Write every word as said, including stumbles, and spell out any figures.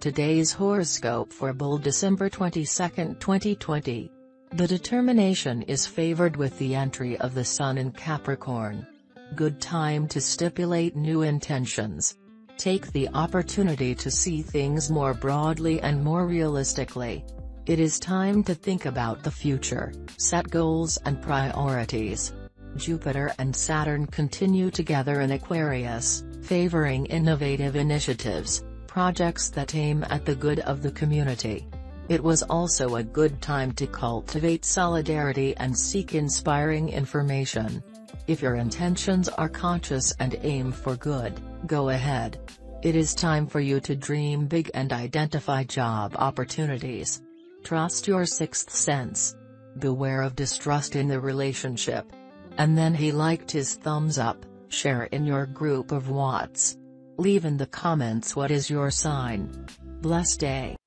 Today's horoscope for Bull December twenty-second, twenty twenty. The determination is favored with the entry of the Sun in Capricorn. Good time to stipulate new intentions. Take the opportunity to see things more broadly and more realistically. It is time to think about the future, set goals and priorities. Jupiter and Saturn continue together in Aquarius, favoring innovative initiatives, projects that aim at the good of the community. It was also a good time to cultivate solidarity and seek inspiring information. If your intentions are conscious and aim for good, go ahead. It is time for you to dream big and identify job opportunities. Trust your sixth sense. Beware of distrust in the relationship. And then he liked his thumbs up, share in your group of Whats. Leave in the comments what is your sign. Blessed day.